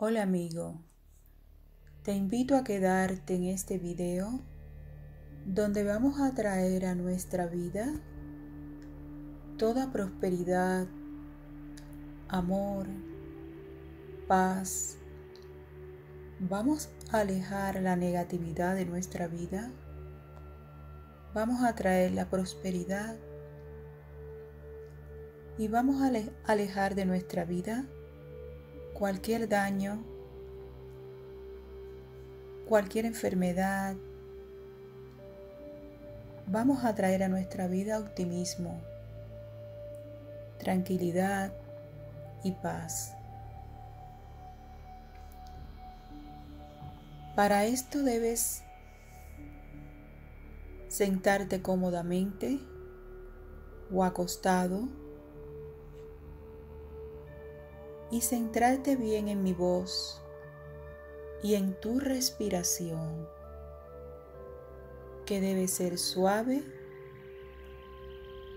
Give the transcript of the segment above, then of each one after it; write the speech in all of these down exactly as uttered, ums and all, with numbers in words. Hola amigo, te invito a quedarte en este video donde vamos a traer a nuestra vida toda prosperidad, amor, paz. Vamos a alejar la negatividad de nuestra vida, vamos a traer la prosperidad y vamos a alejar de nuestra vida cualquier daño, cualquier enfermedad. Vamos a traer a nuestra vida optimismo, tranquilidad y paz. Para esto debes sentarte cómodamente o acostado y centrarte bien en mi voz y en tu respiración, que debe ser suave,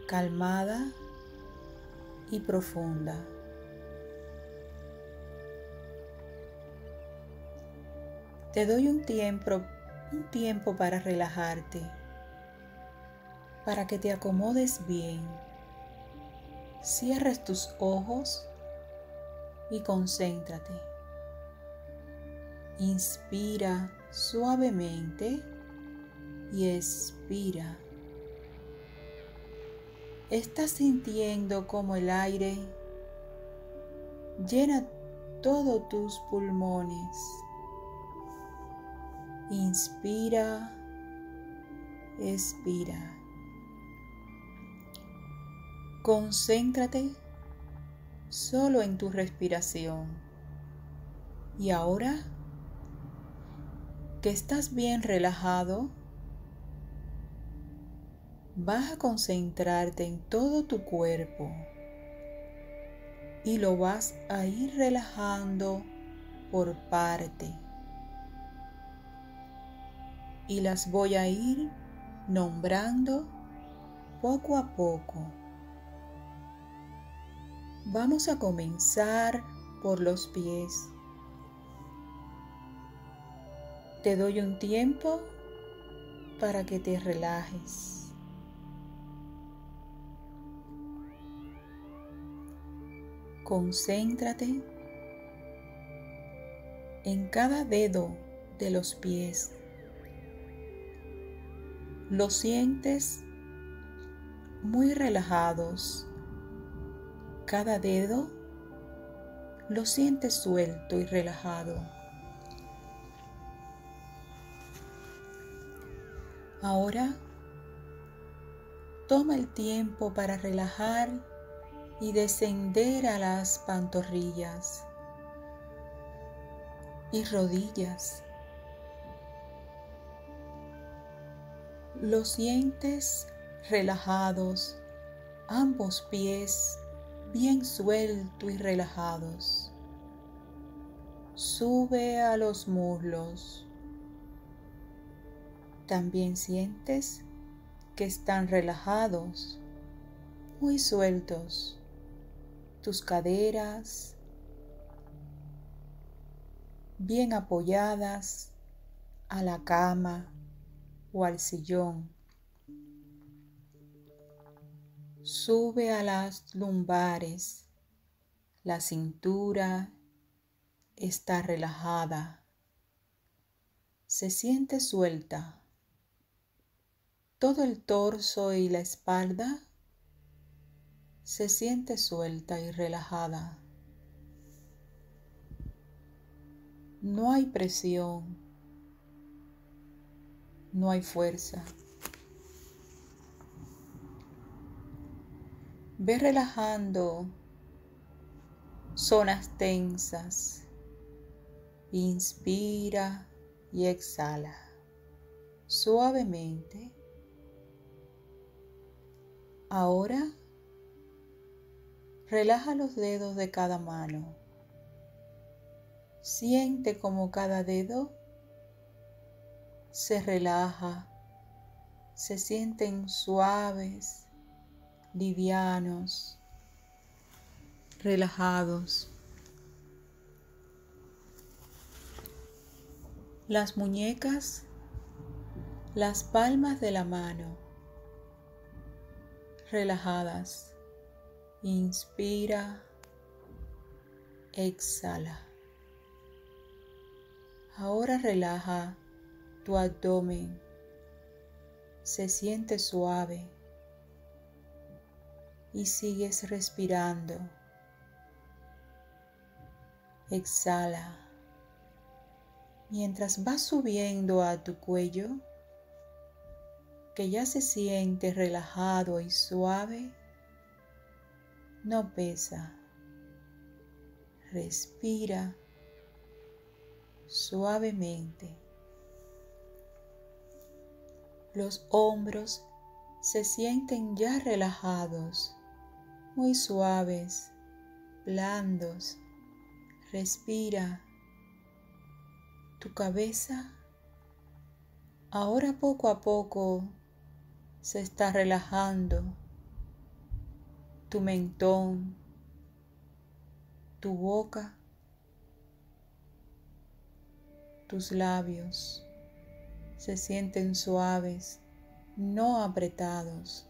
calmada y profunda. Te doy un tiempo, un tiempo para relajarte, para que te acomodes bien. Cierres tus ojos y concéntrate. Inspira suavemente y expira. Estás sintiendo cómo el aire llena todos tus pulmones. Inspira, expira. Concéntrate solo en tu respiración. Y ahora que estás bien relajado, vas a concentrarte en todo tu cuerpo y lo vas a ir relajando por parte. Y las voy a ir nombrando poco a poco. Vamos a comenzar por los pies. Te doy un tiempo para que te relajes. Concéntrate en cada dedo de los pies. Los sientes muy relajados. Cada dedo lo sientes suelto y relajado. Ahora toma el tiempo para relajar y descender a las pantorrillas y rodillas. Los sientes relajados, ambos pies bien suelto y relajados. Sube a los muslos. También sientes que están relajados, muy sueltos. Tus caderas bien apoyadas a la cama o al sillón. Sube a las lumbares. La cintura está relajada. Se siente suelta. Todo el torso y la espalda se siente suelta y relajada. No hay presión. No hay fuerza. Ve relajando zonas tensas. Inspira y exhala suavemente. Ahora relaja los dedos de cada mano. Siente como cada dedo se relaja, se sienten suaves, livianos, relajados. las muñecas, las palmas de la mano, relajadas. Inspira, exhala. Ahora relaja tu abdomen. Se siente suave y sigues respirando. Exhala. Mientras vas subiendo a tu cuello, que ya se siente relajado y suave, no pesa. Respira suavemente. Los hombros se sienten ya relajados, muy suaves, blandos. Respira. Tu cabeza ahora poco a poco se está relajando. Tu mentón, tu boca, tus labios se sienten suaves, no apretados.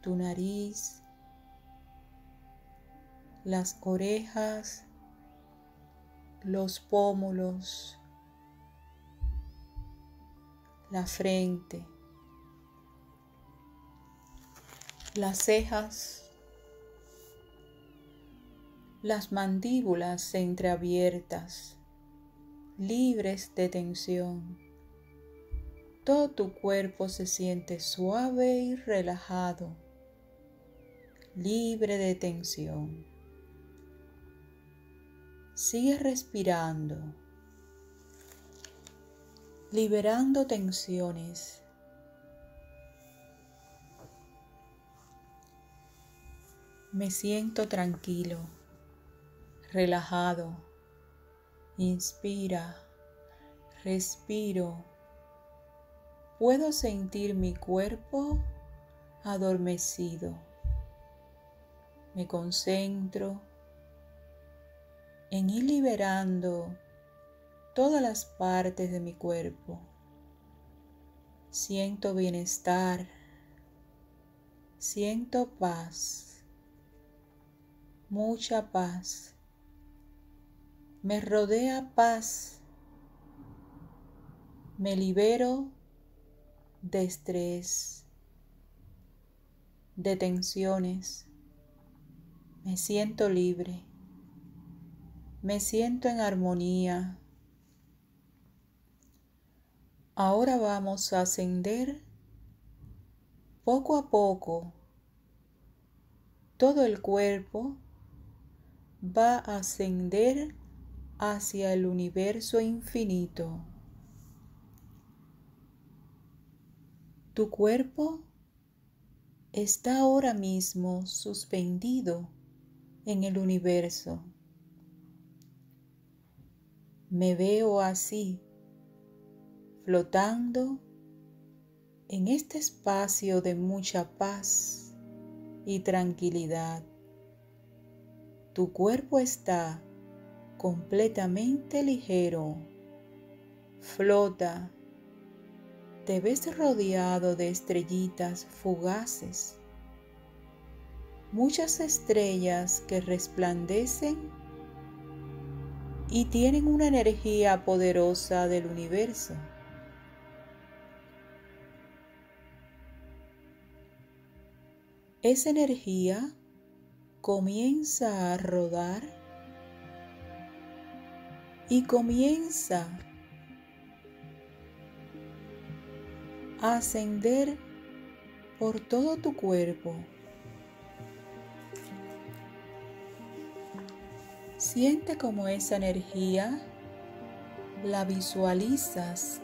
Tu nariz, las orejas, los pómulos, la frente, las cejas, las mandíbulas entreabiertas, libres de tensión. Todo tu cuerpo se siente suave y relajado, libre de tensión. Sigue respirando, liberando tensiones. Me siento tranquilo, relajado. Inspira, respiro. Puedo sentir mi cuerpo adormecido. Me concentro en ir liberando todas las partes de mi cuerpo. Siento bienestar, siento paz, mucha paz. Me rodea paz, me libero de estrés, de tensiones, me siento libre. Me siento en armonía. Ahora vamos a ascender poco a poco. Todo el cuerpo va a ascender hacia el universo infinito. Tu cuerpo está ahora mismo suspendido en el universo. Me veo así, flotando en este espacio de mucha paz y tranquilidad. Tu cuerpo está completamente ligero. Flota. Te ves rodeado de estrellitas fugaces. Muchas estrellas que resplandecen y tienen una energía poderosa del universo. Esa energía comienza a rodar y comienza a ascender por todo tu cuerpo. Siente como esa energía la visualizas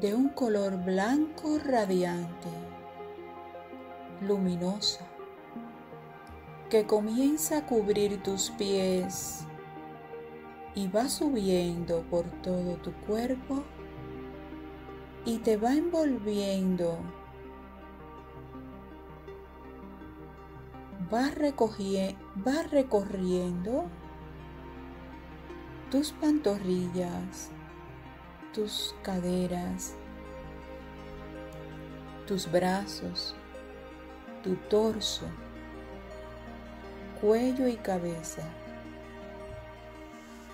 de un color blanco radiante, luminosa, que comienza a cubrir tus pies y va subiendo por todo tu cuerpo y te va envolviendo. Vas recorriendo tus pantorrillas, tus caderas, tus brazos, tu torso, cuello y cabeza.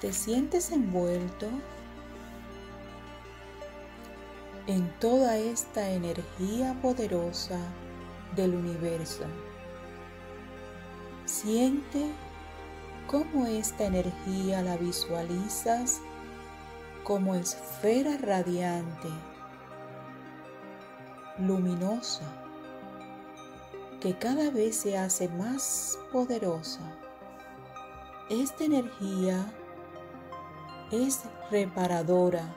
¿Te sientes envuelto en toda esta energía poderosa del universo? Siente cómo esta energía la visualizas como esfera radiante, luminosa, que cada vez se hace más poderosa. Esta energía es reparadora,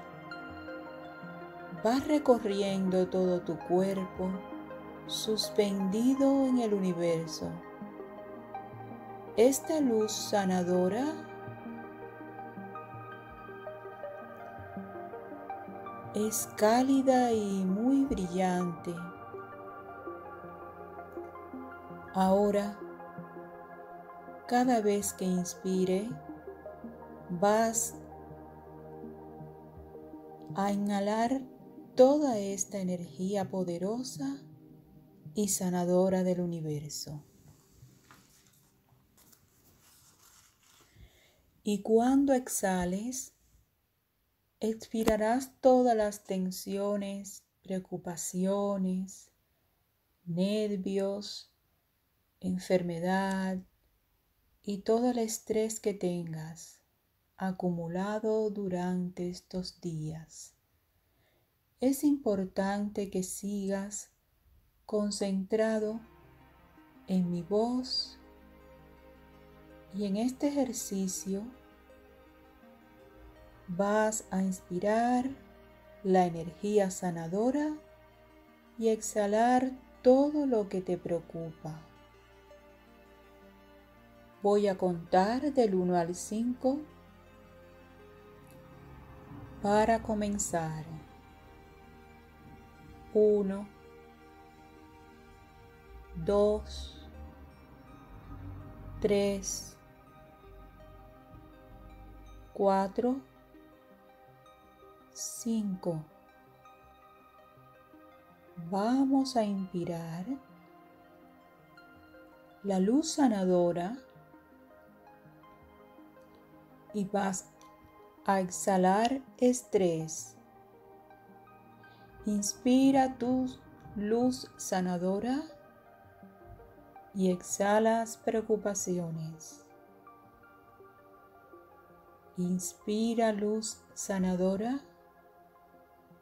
va recorriendo todo tu cuerpo, suspendido en el universo. Esta luz sanadora es cálida y muy brillante. Ahora, cada vez que inspire, vas a inhalar toda esta energía poderosa y sanadora del universo. Y cuando exhales, expirarás todas las tensiones, preocupaciones, nervios, enfermedad y todo el estrés que tengas acumulado durante estos días. Es importante que sigas concentrado en mi voz y en este ejercicio vas a inspirar la energía sanadora y exhalar todo lo que te preocupa. Voy a contar del uno al cinco para comenzar. uno, dos, tres, cuatro, cinco. Vamos a inspirar la luz sanadora y vas a exhalar estrés. Inspira tu luz sanadora y exhalas preocupaciones. Inspira luz sanadora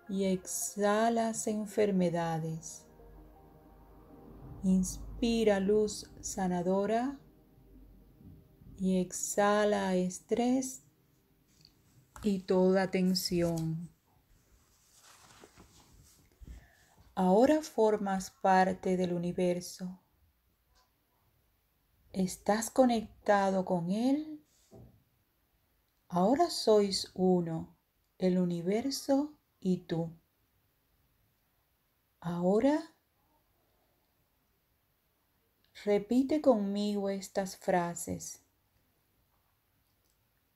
y exhalas enfermedades. Inspira luz sanadora y exhala estrés y toda tensión. Ahora formas parte del universo. Estás conectado con él. Ahora sois uno, el universo y tú. Ahora repite conmigo estas frases.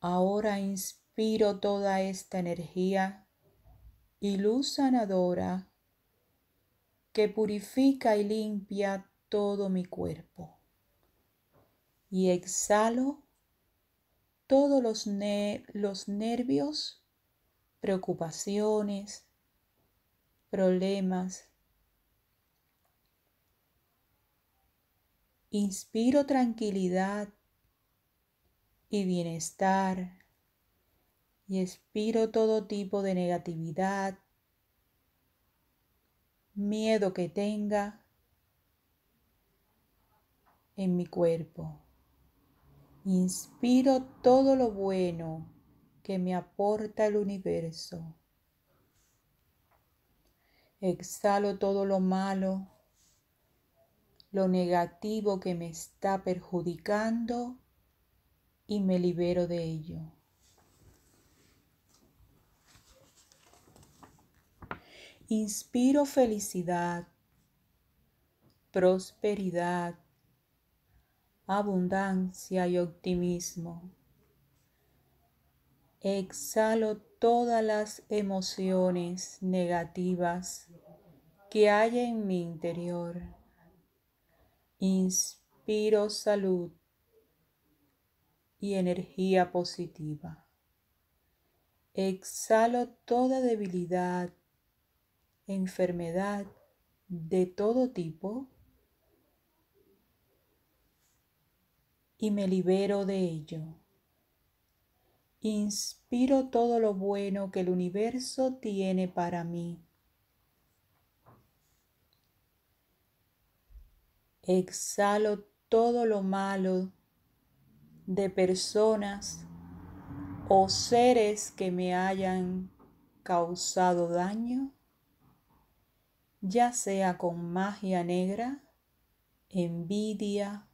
Ahora inspiro toda esta energía y luz sanadora que purifica y limpia todo mi cuerpo. Y exhalo todos los, ne- los nervios, preocupaciones, problemas. Inspiro tranquilidad y bienestar, y expiro todo tipo de negatividad, miedo que tenga en mi cuerpo. Inspiro todo lo bueno que me aporta el universo. Exhalo todo lo malo, lo negativo que me está perjudicando, y me libero de ello. Inspiro felicidad, prosperidad, abundancia y optimismo. Exhalo todas las emociones negativas que hay en mi interior. Inspiro salud y energía positiva. Exhalo toda debilidad, enfermedad de todo tipo y me libero de ello. Inspiro todo lo bueno que el universo tiene para mí. Exhalo todo lo malo de personas o seres que me hayan causado daño, ya sea con magia negra, envidia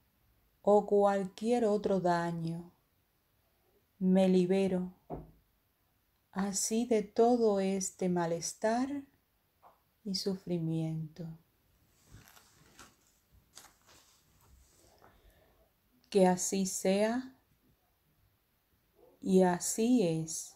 o cualquier otro daño. Me libero así de todo este malestar y sufrimiento . Que así sea y así es.